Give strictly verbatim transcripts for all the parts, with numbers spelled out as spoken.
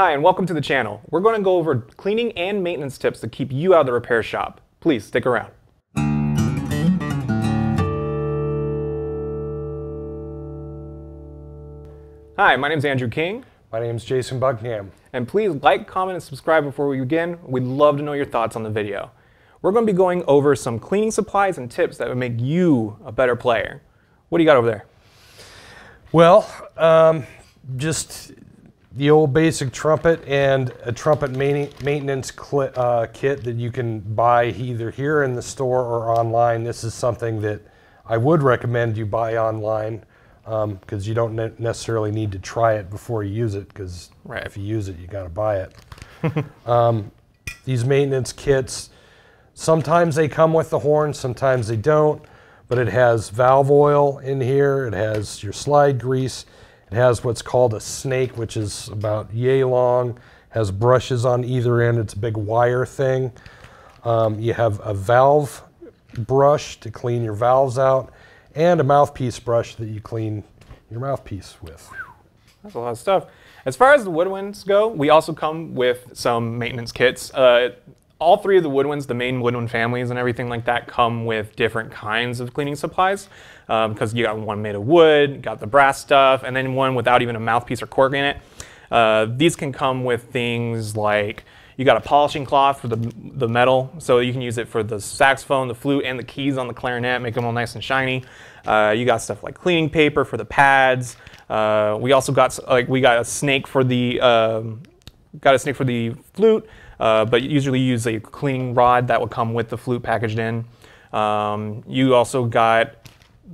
Hi, and welcome to the channel. We're going to go over cleaning and maintenance tips to keep you out of the repair shop. Please stick around. Hi, my name's Andrew King. My name's Jason Buckingham. And please like, comment, and subscribe before we begin. We'd love to know your thoughts on the video. We're going to be going over some cleaning supplies and tips that would make you a better player. What do you got over there? Well, um, just the old basic trumpet and a trumpet maintenance uh, kit that you can buy either here in the store or online. This is something that I would recommend you buy online because um, you don't ne necessarily need to try it before you use it, because right. If you use it, you got to buy it. um, these maintenance kits, sometimes they come with the horn, sometimes they don't, but it has valve oil in here, it has your slide grease, it has what's called a snake, which is about yay long, has brushes on either end, it's a big wire thing. Um, you have a valve brush to clean your valves out, and a mouthpiece brush that you clean your mouthpiece with. That's a lot of stuff. As far as the woodwinds go, we also come with some maintenance kits. Uh, all three of the woodwinds, the main woodwind families and everything like that, come with different kinds of cleaning supplies. Because um, you got one made of wood, got the brass stuff, and then one without even a mouthpiece or cork in it. Uh, these can come with things like, you got a polishing cloth for the, the metal, so you can use it for the saxophone, the flute, and the keys on the clarinet, make them all nice and shiny. Uh, you got stuff like cleaning paper for the pads. Uh, we also got like we got a snake for the um, got a snake for the flute, uh, but usually you use a cleaning rod that will come with the flute packaged in. Um, you also got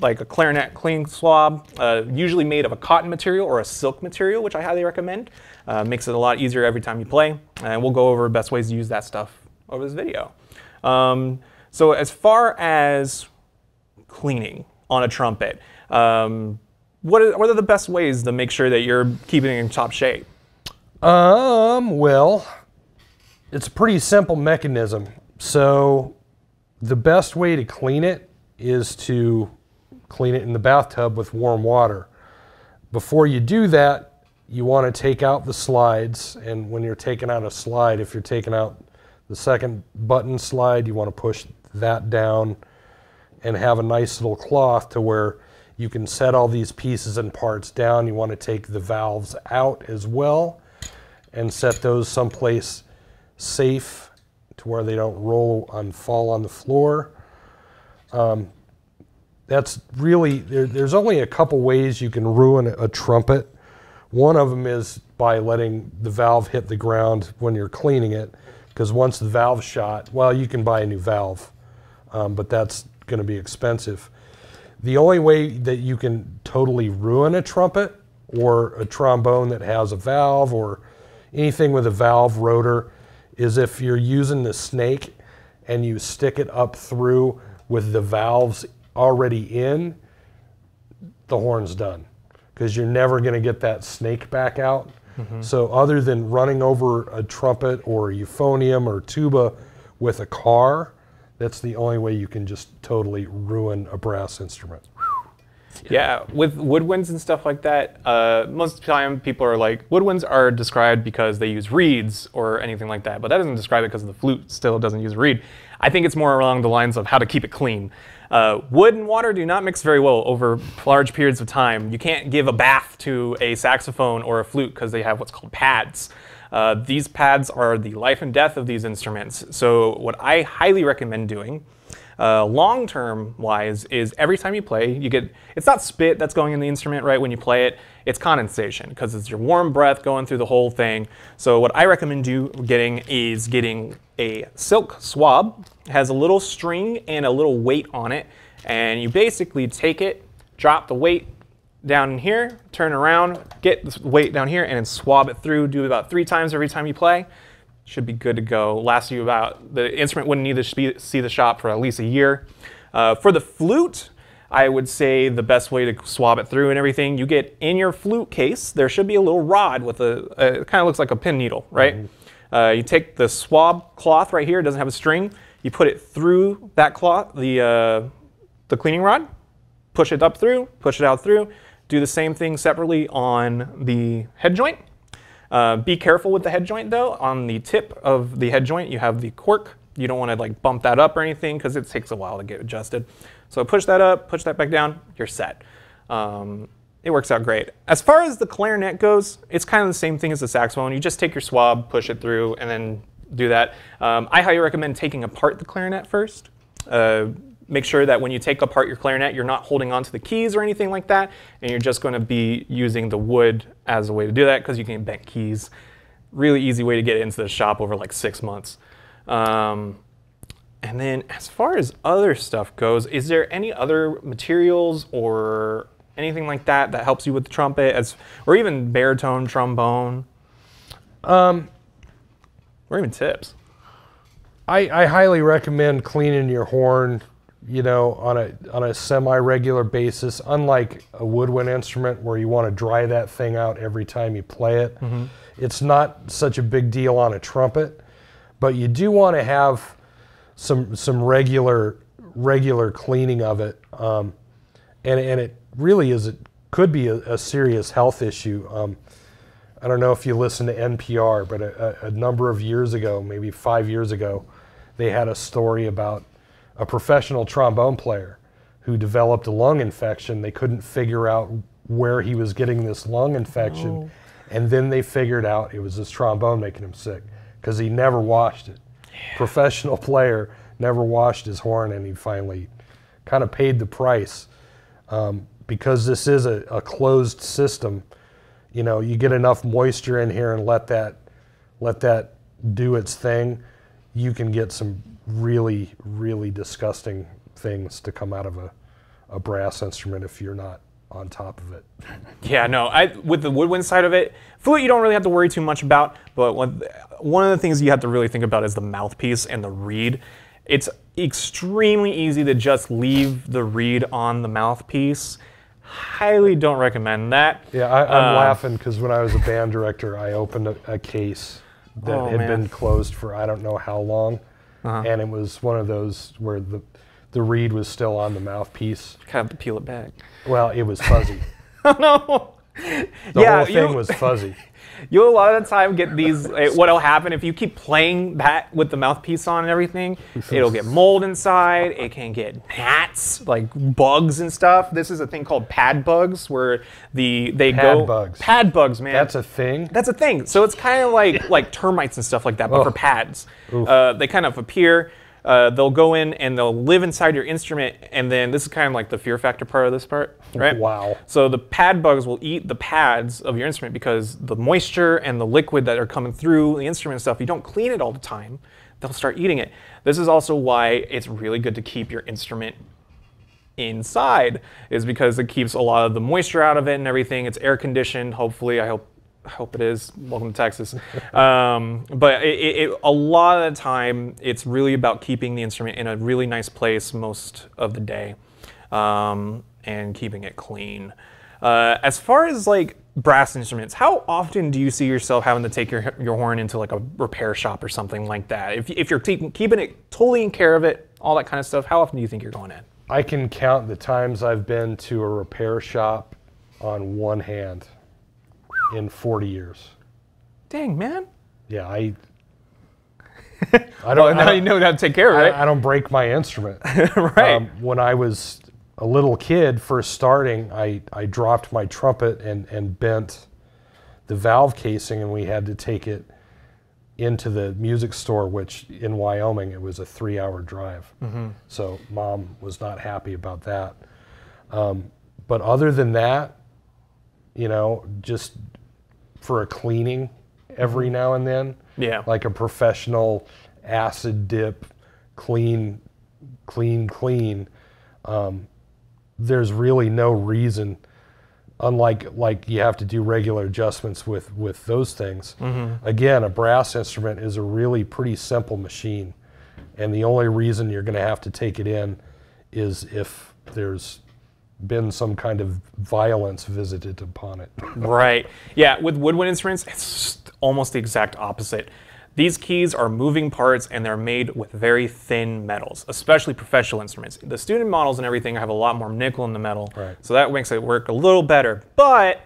like a clarinet cleaning swab, uh, usually made of a cotton material or a silk material, which I highly recommend. Uh, makes it a lot easier every time you play, and we'll go over best ways to use that stuff over this video. Um, so as far as cleaning on a trumpet, um, what, is, what are the best ways to make sure that you're keeping it in top shape? Um, well, it's a pretty simple mechanism. So the best way to clean it is to clean it in the bathtub with warm water. Before you do that, you want to take out the slides, and when you're taking out a slide, if you're taking out the second button slide, you want to push that down and have a nice little cloth to where you can set all these pieces and parts down. You want to take the valves out as well and set those someplace safe to where they don't roll and fall on the floor. Um, that's really, there, there's only a couple ways you can ruin a, a trumpet. One of them is by letting the valve hit the ground when you're cleaning it, because once the valve's shot, well, you can buy a new valve, um, but that's going to be expensive. The only way that you can totally ruin a trumpet or a trombone that has a valve or anything with a valve rotor is if you're using the snake and you stick it up through with the valves already in, the horn's done, because you're never going to get that snake back out. Mm-hmm. So other than running over a trumpet or euphonium or tuba with a car, that's the only way you can just totally ruin a brass instrument. Yeah, with woodwinds and stuff like that, uh, most of the time people are like, woodwinds are described because they use reeds or anything like that, but that doesn't describe it, because the flute still doesn't use a reed. I think it's more along the lines of how to keep it clean. Uh, wood and water do not mix very well over large periods of time. You can't give a bath to a saxophone or a flute because they have what's called pads. Uh, these pads are the life and death of these instruments. So what I highly recommend doing, Uh, long-term wise, is every time you play, you get, it's not spit that's going in the instrument right when you play it, it's condensation, because it's your warm breath going through the whole thing. So what I recommend you getting is getting a silk swab. It has a little string and a little weight on it, and you basically take it, drop the weight down in here, turn around, get the weight down here, and then swab it through. Do it about three times every time you play. Should be good to go. Last you about, the instrument wouldn't need to see the shop for at least a year. Uh, for the flute, I would say the best way to swab it through and everything, you get in your flute case, there should be a little rod with a, a it kind of looks like a pin needle, right? Mm-hmm. uh, you take the swab cloth right here, it doesn't have a string, you put it through that cloth, the, uh, the cleaning rod, push it up through, push it out through, do the same thing separately on the head joint. Uh, be careful with the head joint though. On the tip of the head joint, you have the cork. You don't want to like bump that up or anything because it takes a while to get adjusted. So push that up, push that back down, you're set. Um, it works out great. As far as the clarinet goes, it's kind of the same thing as the saxophone. You just take your swab, push it through, and then do that. Um, I highly recommend taking apart the clarinet first. Uh, make sure that when you take apart your clarinet, you're not holding onto the keys or anything like that, and you're just going to be using the wood as a way to do that because you can bent keys. Really easy way to get into the shop over like six months. Um, and then as far as other stuff goes, is there any other materials or anything like that that helps you with the trumpet, as, or even baritone, trombone, um, or even tips? I, I highly recommend cleaning your horn, you know, on a, on a semi-regular basis, unlike a woodwind instrument where you want to dry that thing out every time you play it. Mm-hmm. It's not such a big deal on a trumpet, but you do want to have some some regular regular cleaning of it, um, and and it really is it could be a, a serious health issue. Um, I don't know if you listen to N P R, but a, a number of years ago, maybe five years ago, they had a story about a professional trombone player who developed a lung infection. They couldn't figure out where he was getting this lung infection, no. and then they figured out it was his trombone making him sick, because he never washed it. Yeah. Professional player never washed his horn, and he finally kind of paid the price. Um, because this is a, a closed system, you know, you get enough moisture in here and let that, let that do its thing, you can get some really, really disgusting things to come out of a, a brass instrument if you're not on top of it. Yeah, no, I, with the woodwind side of it, flute you don't really have to worry too much about, but one, one of the things you have to really think about is the mouthpiece and the reed. It's extremely easy to just leave the reed on the mouthpiece. Highly don't recommend that. Yeah, I, I'm um, laughing because when I was a band director, I opened a, a case that oh, had man. been closed for I don't know how long, uh-huh. and it was one of those where the The reed was still on the mouthpiece. Kind of to peel it back. Well, it was fuzzy. Oh no! The yeah, whole thing was fuzzy. You a lot of the time get these. What'll happen if you keep playing that with the mouthpiece on and everything? It'll get mold inside. It can get gnats, like bugs and stuff. This is a thing called pad bugs, where the they pad go bugs. pad bugs. Man, that's a thing. That's a thing. So it's kind of like like termites and stuff like that, but oh. for pads. Uh, they kind of appear. Uh, they'll go in and they'll live inside your instrument, and then this is kind of like the fear factor part of this part, right? Wow. So the pad bugs will eat the pads of your instrument because the moisture and the liquid that are coming through the instrument and stuff, you don't clean it all the time, they'll start eating it. This is also why it's really good to keep your instrument inside, is because it keeps a lot of the moisture out of it and everything. It's air conditioned, hopefully. I hope I hope it is. Welcome to Texas. Um, but it, it, it, a lot of the time, it's really about keeping the instrument in a really nice place most of the day, um, and keeping it clean. Uh, as far as like brass instruments, how often do you see yourself having to take your, your horn into like a repair shop or something like that? If, if you're taking, keeping it totally in care of it, all that kind of stuff, how often do you think you're going in? I can count the times I've been to a repair shop on one hand. In forty years. Dang, man. Yeah, I I don't well, now I, you know how to take care of it. I, I don't break my instrument. Right. Um, when I was a little kid first starting, I, I dropped my trumpet and, and bent the valve casing, and we had to take it into the music store, which in Wyoming it was a three hour drive. Mm-hmm. So Mom was not happy about that. Um, but other than that, you know, just for a cleaning every now and then. Yeah. Like a professional acid dip, clean, clean, clean. Um, there's really no reason, unlike like you have to do regular adjustments with, with those things. Mm-hmm. Again, a brass instrument is a really pretty simple machine. And the only reason you're gonna have to take it in is if there's been some kind of violence visited upon it. Right. Yeah, with woodwind instruments, it's almost the exact opposite. These keys are moving parts, and they're made with very thin metals, especially professional instruments. The student models and everything have a lot more nickel in the metal, right. so that makes it work a little better. But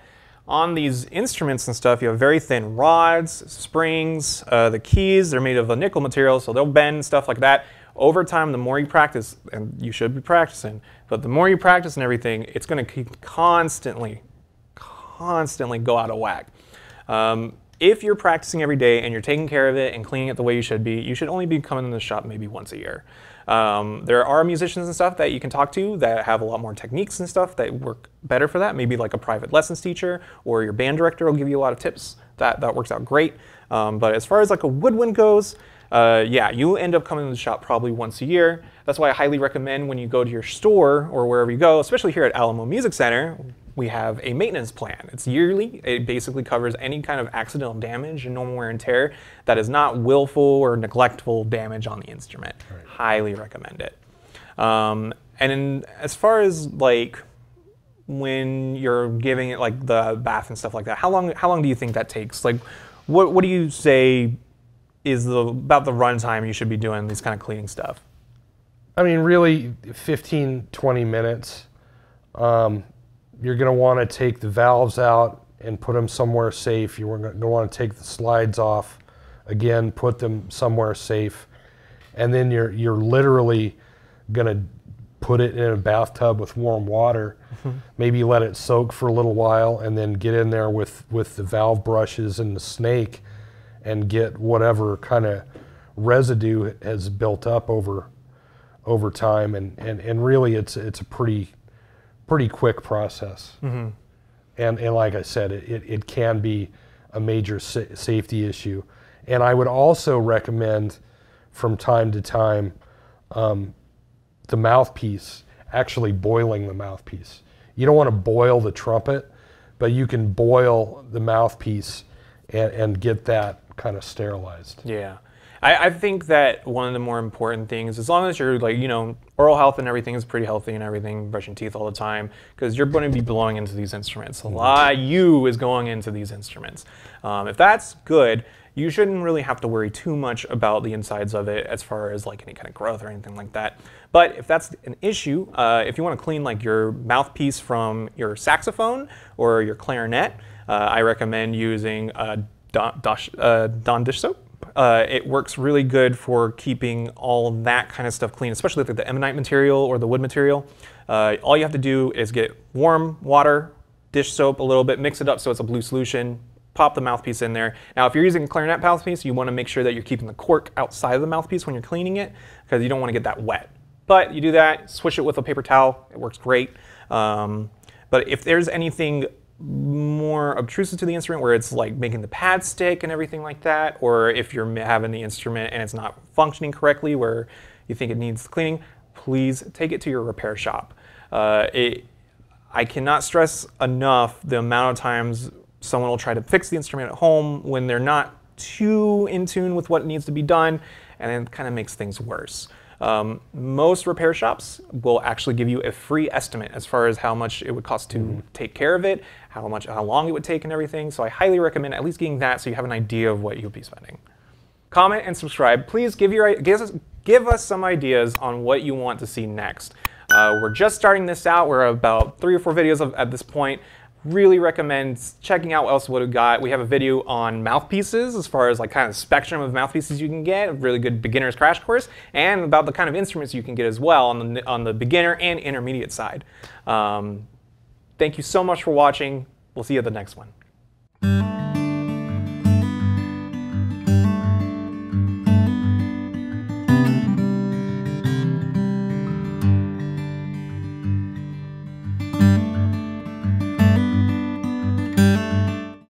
on these instruments and stuff, you have very thin rods, springs, uh, the keys, they're made of a nickel material, so they'll bend, stuff like that. Over time, the more you practice, and you should be practicing, but the more you practice and everything, it's going to keep constantly, constantly go out of whack. Um, if you're practicing every day and you're taking care of it and cleaning it the way you should be, you should only be coming in the shop maybe once a year. Um, there are musicians and stuff that you can talk to that have a lot more techniques and stuff that work better for that. Maybe like a private lessons teacher or your band director will give you a lot of tips. That, that works out great. Um, but as far as like a woodwind goes, uh, yeah, you end up coming to the shop probably once a year. That's why I highly recommend when you go to your store or wherever you go, especially here at Alamo Music Center, we have a maintenance plan. It's yearly. It basically covers any kind of accidental damage and normal wear and tear that is not willful or neglectful damage on the instrument. Right. Highly recommend it. Um, and in, as far as like when you're giving it like the bath and stuff like that, how long how long do you think that takes? Like, what what do you say is the about the run time you should be doing these kind of cleaning stuff? I mean, really, fifteen, twenty minutes. Um, You're going to want to take the valves out and put them somewhere safe. You're going to want to take the slides off, again, put them somewhere safe. And then you're, you're literally going to put it in a bathtub with warm water, mm-hmm. maybe let it soak for a little while, and then get in there with, with the valve brushes and the snake and get whatever kind of residue has built up over, over time. And, and, and really, it's, it's a pretty... pretty quick process. Mm-hmm. and, and like I said, it, it can be a major sa safety issue. And I would also recommend from time to time um, the mouthpiece, actually boiling the mouthpiece. You don't want to boil the trumpet, but you can boil the mouthpiece and, and get that kind of sterilized. Yeah. I, I think that one of the more important things, as long as you're like, you know, oral health and everything is pretty healthy and everything, brushing teeth all the time, because you're going to be blowing into these instruments. A lot of you is going into these instruments. Um, if that's good, you shouldn't really have to worry too much about the insides of it as far as like any kind of growth or anything like that. But if that's an issue, uh, if you want to clean like your mouthpiece from your saxophone or your clarinet, uh, I recommend using a Dawn, Dash, uh, Dawn dish soap. Uh, it works really good for keeping all that kind of stuff clean, especially like the ebonite material or the wood material. Uh, all you have to do is get warm water, dish soap a little bit, mix it up so it's a blue solution, pop the mouthpiece in there. Now, if you're using a clarinet mouthpiece, you want to make sure that you're keeping the cork outside of the mouthpiece when you're cleaning it, because you don't want to get that wet. But you do that, swish it with a paper towel, it works great. Um, but if there's anything more obtrusive to the instrument where it's like making the pad stick and everything like that, or if you're having the instrument and it's not functioning correctly where you think it needs cleaning, please take it to your repair shop. Uh, it, I cannot stress enough the amount of times someone will try to fix the instrument at home when they're not too in tune with what needs to be done, and it kind of makes things worse. Um, most repair shops will actually give you a free estimate as far as how much it would cost to mm. take care of it, how much, how long it would take and everything. So I highly recommend at least getting that so you have an idea of what you'll be spending. Comment and subscribe. Please give, your, give, us, give us some ideas on what you want to see next. Uh, we're just starting this out. We're about three or four videos of, at this point. Really recommend checking out what else we got. We have a video on mouthpieces as far as like kind of spectrum of mouthpieces you can get, a really good beginner's crash course, and about the kind of instruments you can get as well on the, on the beginner and intermediate side. Um, thank you so much for watching. We'll see you at the next one.